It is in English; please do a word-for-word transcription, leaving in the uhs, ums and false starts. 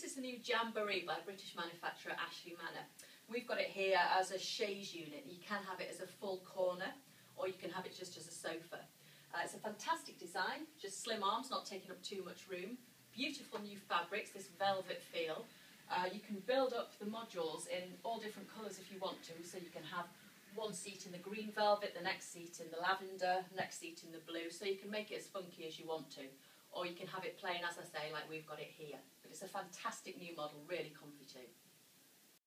this is the new Jamboree by British manufacturer Ashley Manor. We've got it here as a chaise unit. You can have it as a full corner, or you can have it just as a sofa. Uh, it's a fantastic design, just slim arms, not taking up too much room. Beautiful new fabrics, this velvet feel. Uh, you can build up the modules in all different colours if you want to, so you can have one seat in the green velvet, the next seat in the lavender, next seat in the blue, so you can make it as funky as you want to. Or you can have it plain, as I say, like we've got it here. But it's a fantastic new model, really comfy too.